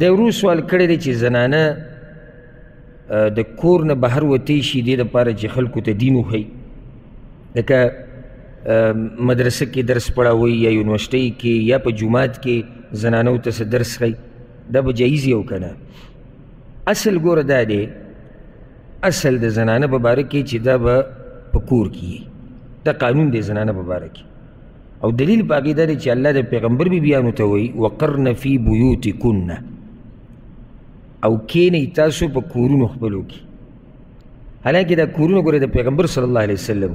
دا ورو سوال کړی دی چې زنانه د کور نه بهر وتی شي دې دپاره چې خلکو ته دین وښیي، لکه مدرسه کې درس پړاوي یا یونیورسټۍ کې یا په جومات کې زنانو ته څه درس ښیي، دا به جایز یو که نه؟ اصل ګوره دا دی، اصل د زنانه په باره کې چې دا به په کور کې دا قانون دی زنانه په باره کې. او دلیل باقی دا دی چې الله د پیغمبر بیانو ته وایي وقرن فی بیوتکن، او کینئ تاسو په کورونو خپلو کې، حالانکه دا کورونه ګوره د پیغمبر صلی الله علیه وسلم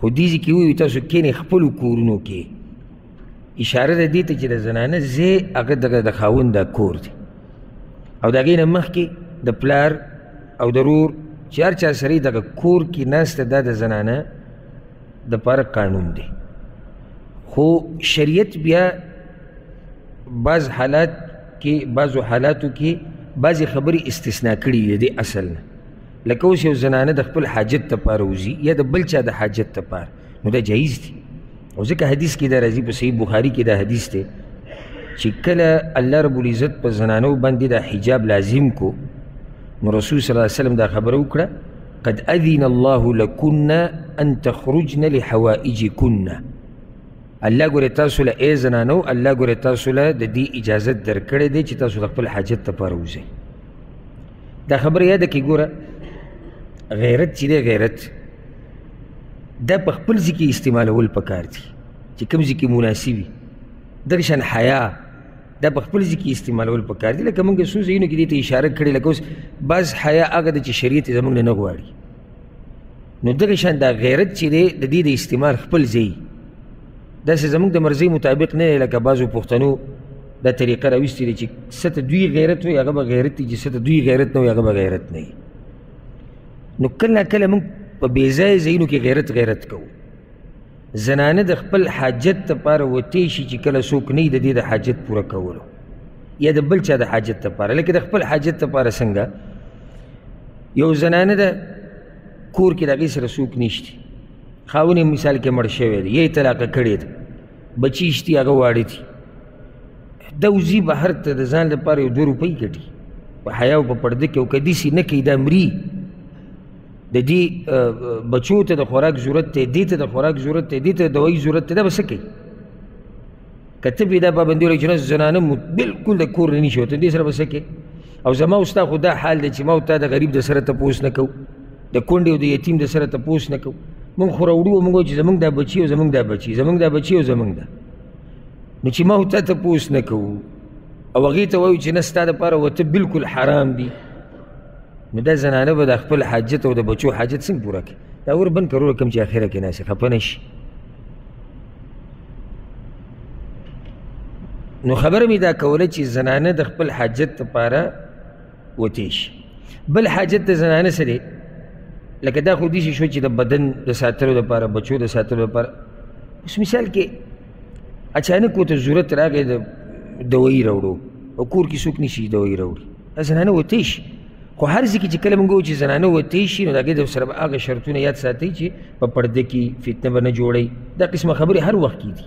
خو دې ځای کې وایي تاسو کینئ خپلو کورونو کې، اشاره ده دې ته چې د زنانه ځای هغه دغه د خاوند دا کور دی، او د هغې نه مخکې د پلار او د رور چې هر چا سره یې دغه کور کې ناسته دا د زنانه دپاره قانون دی. خو شریعت بیا بعض حالات کې بعضو حالاتو کې بعضې خبرې استثنا کړي دي د اصل نه، لکه اوس یو زنانه د خپل حاجت دپاره وځي یا د بل چا د حاجت دپاره، نو دا جایز دي. او ځکه حدیث کې دا راځي په صحیح بخاري کې دا حدیث دی چې کله الله رب العزت په زنانو باندې دا حجاب لازم کو، نو رسول صلی الله علیه وسلم دا خبره وکړه قد اذن الله لکن ان تخرجن لحوائجکن، الله ګورې تاسو له ای زنانو الله ګورې تاسو له د دې اجازت درکړې دی چې تاسو د خپل حاجت دپاره وځئ. دا خبره یاده کې ګوره غیرت چې دی غیرت دا په خپل ځای کې استعمالول پکار دي چې کوم ځای کې مناسب وي، دغه شان حیا دا په خپل ځای کې استعمالول پکار دي، لکه موږ څو ځایونو کې دې ته اشاره کړې، لکه اوس بعض حیا هغه ده چې شریعت یې زموږ نه نه غواړي، نو دغه شان دا غیرت چې دی د دې د استعمال خپل ځای داسې زموږ د مرضی مطابق نه دی، لکه بعضو پښتنو دا طریقه راویستې دی چې څه ته دوی غیرت وي هغه به غیرت دی، چې څه ته دوی غیرت نه وي هغه به غیرت نه وي. نو کله ناکله موږ په بې ځایه ځایونو کې غیرت غیرت کوو. زنانه د خپل حاجت دپاره وتی شي چې کله څوک نه وي د دې د حاجت پوره کولو یا د بل چا د حاجت دپاره، لکه د خپل حاجت دپاره څنګه یو زنانه د کور کې د هغې سره څوک نشتي، خاون مثال کې مړ شوی دی یا طلاق کړی دی، بچی شتي هغه واړه دي، دا وځي بهر ته د ځان لپاره یو دوه روپۍ ګټي په حیا او په پرده کې، او که داسې نه کوي دا مري، د دې بچو ته د خوراک ضرورت دی، دې ته د خوراک ضرورت دی، دې ته د دوایي ضرورت دی، دا به څه کوي؟ که ته به یې دا پابندي وکړې چې نه زنانه بلکل د کور نه نشي وتلی، دې سره به څه کوي؟ او زما او ستا خو دا حال دی چې ما او تا د غریب د سره تپوس نه کوو، د کونډې او د یتیم د سره تپوس نه کوو، مونږ خو راوړو او موږ وایو چې زموږ دا بچي او زموږ دا بچي زموږ دا بچي او زموږ دا، نو چې ما ورته تپوس نه کوو او هغې ته وایو چې نه ستا دپاره وته بلکل حرام دي، نو دا زنانه به د خپل حاجت او د بچو حاجت څنګه پوره کړي؟ دا ور بند که وروره کوم چې اخره کې ناسې خفه نه شي. نو خبره مې دا کوله چې زنانه د خپل حاجت دپاره وتی شي. بل حاجت د زنانه څه دی؟ لکه دا خو داسې شو چې د بدن د ساتلو دپاره بچو د ساتلو دپاره، اوس مثال کې اچانک ورته ضرورت راغی د دوایي راوړو او کور کې څوک نه شي دوایي راوړي، دا زنانه وتی شي. خو هر ځای کې چې کله موږ وایو چې زنانه وتی شي، نو د هغې سره به هغه شرطونه یاد ساتئ چې په پرده کې فتنه به نه جوړئ، دا قسمه خبرې هر وخت کې دي،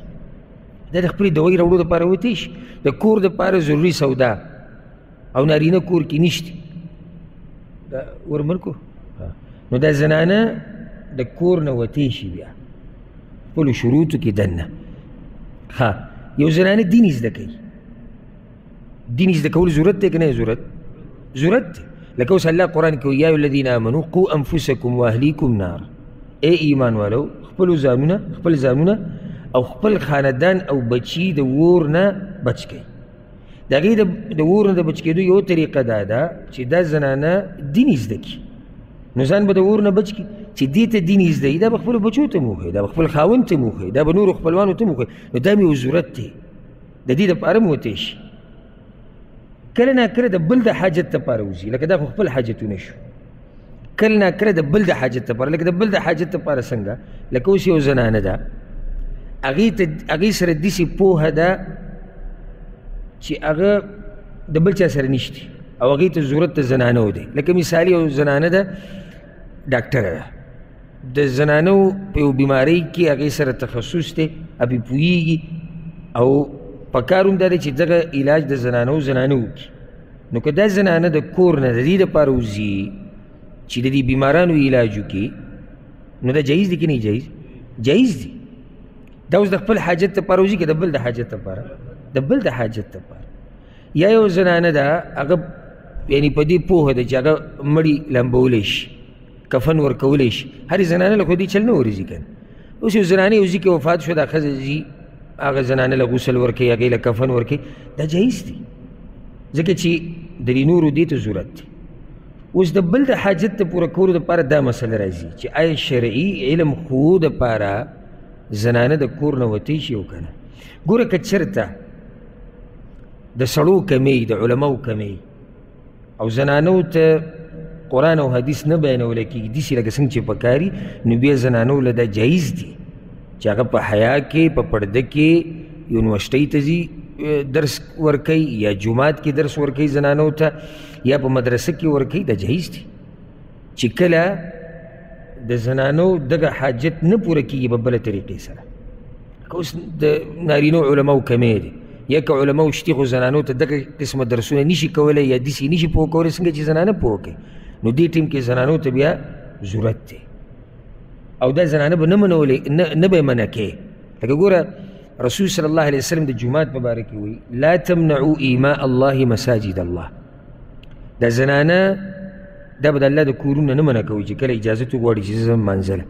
دا د خپلې دوایي راوړو دپاره وتی شي. د کور دپاره ضروري سودا او نارینه کور کې نشته دا ورملکو، نو دا زنانه د کور نه وتی شي بیا خپلو شروطو کې دننه. ها یو زنانه دین زده کوي، دین زده کول ضرورت دی که نه ضرورت؟ ضرورت دی، لکه اوس الله قرآن کې وایي یا الذین آمنو قو انفسکم واهلیکم نار، ای ایمان والو خپلو ځانونه خپل ځانونه او خپل خاندان او بچي د اور نه بچ کړئ. د هغې د اور نه د بچ کېدو یو طریقه دا ده چې دا زنانه دین زده کړي، نو ځان به د اور نه بچ کړي چې دې ته دین زده وي، دا به خپلو بچو ته مو وښیي، دا به خپل خاوند ته مو وښیي، دا به نورو خپلوانو ته مو وښیي، نو دا مې یو ضرورت دی د دې دپاره مو وتی شي. کله ناکله د بل د حاجت دپاره وځي، لکه دا خو خپل حاجتونه شو، کله ناکله د بل د حاجت دپاره، لکه د بل د حاجت دپاره څنګه؟ لکه اوس یو زنانه ده هغې سره داسې پوهه ده چې هغه د بل چا سره نشتي او هغې ته ضرورت د زنانو دی، لکه مثال یو زنانه ده ډاکټره ده، د زنانو په یو بیمارۍ کې هغې سره تخصص دی، هغې پوهېږي او پکاروم داره چې دغه علاج د زنانه وکړي. نو که دا زنانه د کور نه د دې دپاره وځي چې د دې بیمارانو علاج وکړي، نو دا جایز دي که نه جایز؟ جایز دي. دا اوس د خپل حاجت دپاره وځي که د بل د حاجت دپاره؟ د بل د حاجت دپاره. یا یو زنانه ده هغه یعنې په دې پوهه ده چې هغه مړي لمبولی شي، کفن ورکولی شي، هرې زنانه له خو دې چل نه ورځي که نه. اوس یو زنانې وځي که وفات شو، دا ښځه ځي هغه زنانه له غسل ورکوي، هغې له کفن ورکوي، دا جایز دي، ځکه چې د دې نورو دې ته ضرورت دی. اوس د بل د حاجت د پوره کولو دپاره دا مسله راځي چې آیا شرعي علم خو دپاره زنانه د کور نه وتی شي او که نه. ګوره که چېرته د سړو کمۍ د علماو کمۍ او زنانو ته قرآن او حدیث نه بیانولی کېږي داسې لکه څنګه چې پکاري، نو بیا زنانو له دا جایز دي چې هغه په حیا کې په پرده کې یونیورسټۍ ته ځي درس ورکوي، یا جومات کې درس ورکوي زنانو ته، یا په مدرسه کې ورکوي، دا جایز دي. چې کله د زنانو دغه حاجت نه پوره کېږي په بله طریقې سره، که اوس د نارینو علماو کمې دي، یا که علماو شتي خو زنانو ته دغه قسمه درسونه نشي کولی یا داسې نشي پوه کولی څنګه چې زنانه پوه کوي، نو دې ټیم کې زنانو ته بیا ضرورت دی او دا زنانه به نه به یې منع کوې. لکه ګوره رسول صلی الله علیه وسلم د جومات مبارکې وایي لا تمنعوا ایماء الله مساجد الله. دا زنانه دا به د الله د کورونه نه منع کوي چې کله اجازت وغواړي چې زه منځله،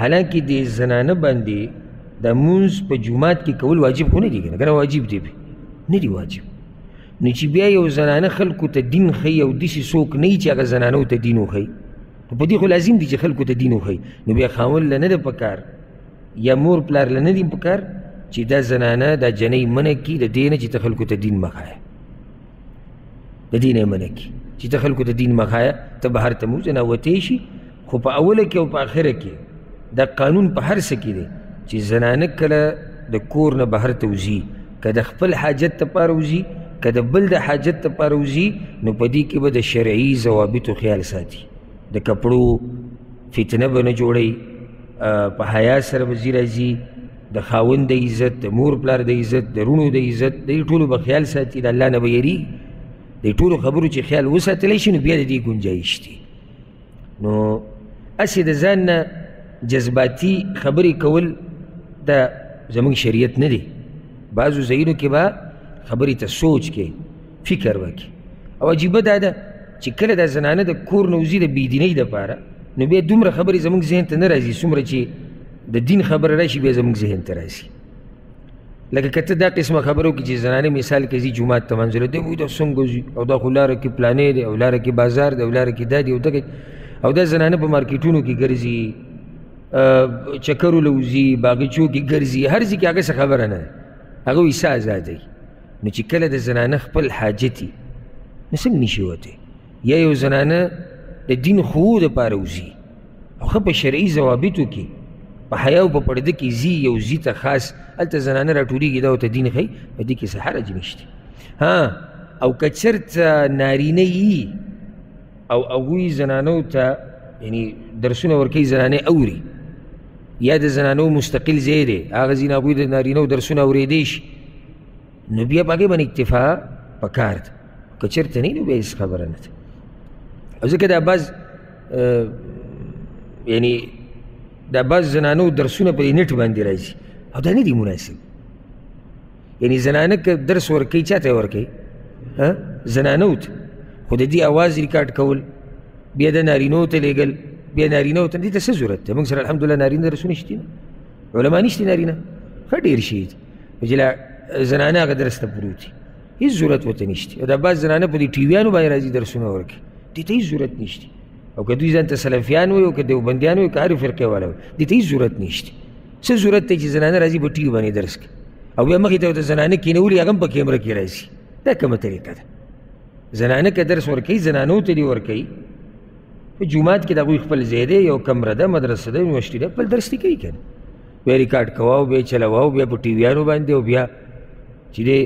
حالانکې د زنانه باندې د مونځ په جومات کې کول واجب خو نه دي، که نه واجب دی، نه دي واجب. نو چې بیا یو زنانه خلکو ته دین ښیي او داسې څوک نه وي چې هغه زنانو ته دین وښیي، په دې خو لازم دي چې خلکو ته دین وښیي، نو بیا خاوند له نه ده په کار یا مور پلار له نه دي په کار چې دا زنانه دا جنۍ منع کړي د دې نه چې ته خلکو ته دین مه ښایه، د دې نه یې منع کړي چې ته خلکو ته دین مه ښایه، ته بهر ته مه وځه، ناوتی شي. خو په اوله کې او په آخره کې دا قانون په هر څه کې دی چې زنانه کله د کور نه بهر ته وځي، که د خپل حاجت دپاره وځي که د بل د حاجت دپاره وځي، نو په دې کې به د شرعي ضوابطو خیال ساتي، د کپړو فتنه به نه جوړی، په حیا سره به ځي راځي، د خاوند د عزت، د مور پلار د عزت، د رونو د عزت، د دې ټولو به خیال ساتي، د الله نه به یریږي. د ټولو خبرو چې خیال وساتلی شي، نو بیا د دې ګنجایش دي. نو هسې د ځان نه جذباتي خبرې کول دا زموږ شریعت نه دی. بعضو ځایونو کې به خبرې ته سوچ کې فکر وکړي. او عجیبه دا ده چې کله دا زنانه د کور نه وځي د بېدینۍ دپاره، نو بیا دومره خبرې زموږ ذهن ته نه راځي څومره چې د دین خبره راشي بیا زموږ ذهن ته راځي. لکه که ته دا قسمه خبره وکړي چې زنانه مثال کې ځي جومات ته منځله دی، وایي دا څنګه ځي، او دا خو لاره کې پلانې دی، او لاره کې بازار دی، او لاره کې دا دی او دغه، او دا زنانه په مارکیټونو کې ګرځي، چکرو له وځي، باغچو کې ګرځي، هر ځای کې هغه څه خبره نه ده، هغه وایي څه ازادۍ. نو چې کله د زنانه خپل حاجت نو څنګه نشي وتی. یا یو زنانه د دین خو دپاره وځي او ښه په شرعي ضوابطو کې په حیا او په پرده کې ځي، یو ځي ته خاص هلته زنانه راټولېږي دا ورته دین ښیي، په دې کې څه حرج نشته. او که چېرته نارینه یي او هغوی زنانو ته یعنی درسونه ورکوي، زنانې اوري، یا د زنانو مستقل ځای دی، هغه ځای نه هغوی د نارینو درسونه اورېدی شي، نو بیا په هغې باندې اکتفا پکار ده. که چېرته نه نو بیا هېڅ خبره نه ده. او ځکه دا بعض یعنی دا بعض زنانو درسونه په دې نټ باندې راځي، او دا نه دي مناسب. یعنی زنانه که درس ورکوي چا ته یې ورکوي؟ زنانو ته. خو د دې اواز ریکارډ کول، بیا د نارینو ته لیږل، بیا نارینو ته، دې ته څه ضرورت دی؟ موږ سره الحمدلله نارینه درسونه شته نه، علما نشته نارینه، ښه ډېر شي دي، خو چې زنانه هغه درس ته پروت دي، هېڅ ضرورت ورته نشته. دا بعض زنانه په دې ټیویانو باندې راځي درسونه ورکوي، دې ته هېڅ ضرورت نشته. او که دوی ځان ته سلفیان وایي او که دیوبندیان وایي، که هر فرقې والا وایي، دې ته هېڅ ضرورت نشته. څه ضرورت دی چې زنانه راځي په ټیو باندې درس کوي او بیا مخې ته ورته زنانه کېنولي هغه هم په کیمره کې راځي؟ دا کومه طریقه ده؟ زنانه که درس ورکوي زنانو ته دې ورکوي، په جومات کې د هغوی خپل ځای دی، یو کمره ده، مدرسه ده، یونیورسټي ده، خپل درس دې کوي که نه؟ بیا ریکارډ کوه او بیا یې چلوه او بیا په ټیویانو باندې، او بیا چې دی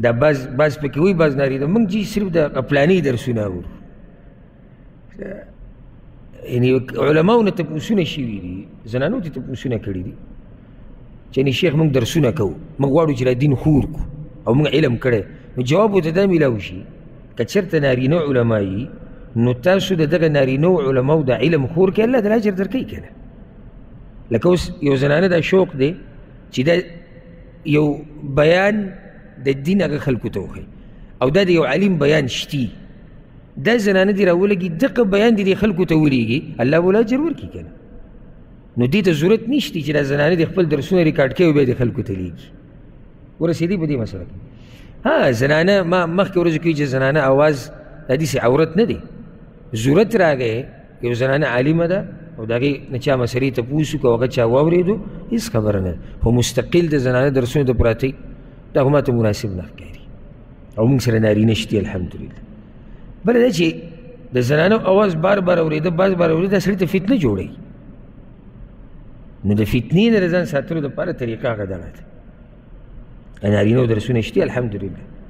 دا بعض پکې وایي بعض نارینه موږ چې صرف د پلاني درسونه اورو. یعنی علماو نه تپوسونه شوي دي، زنانو ته تپوسونه کړي دي، چنی شیخ من درسونه کو من غواړو چې دین خور کو او من علم کړه نو جواب ورته دا میلاو شي که چېرته نارینه علما یي نو تاسو د دغه نارینو علماو د علم خور کې الله تعالی اجر درکوي کنه لکه اوس یو زنانه دا شوق دی چې دا یو بیان د دین هغه خلکو ته وښیي او دا د یو علیم بیان شتي دا زنانه دې راولګي دغه بیان دې خلکو ته ولېږي الله به له اجر ورکړي کنه نو دې ته ضرورت نشته چې دا زنانه د خپل درسونه ریکارډ کوي او بیا د خلکو ته لیږي ورسېدې په دې مسله کې ها زنانه ما مخکې ورځو کوي چې زنانه اواز داسې عورت نه دی ضرورت راغی یو زنانه عالمه ده او د هغې نه چا مسلې تپوس وکړو هغه چا واورېدو هېڅ خبره نه ده خو مستقل د زنانه درسونه د پراتی دا خو ماته مناسب نه ښکاري او موږ سره نارینه شتي الحمدلله بله دا چې د زنانه اواز بار بار اورېده باز بار اورېده دا سړي ته فتنه جوړوي نو د فتنې نه د ځان ساتلو دپاره طریقه هغه دغه ده نارینو درسونه شتي الحمدلله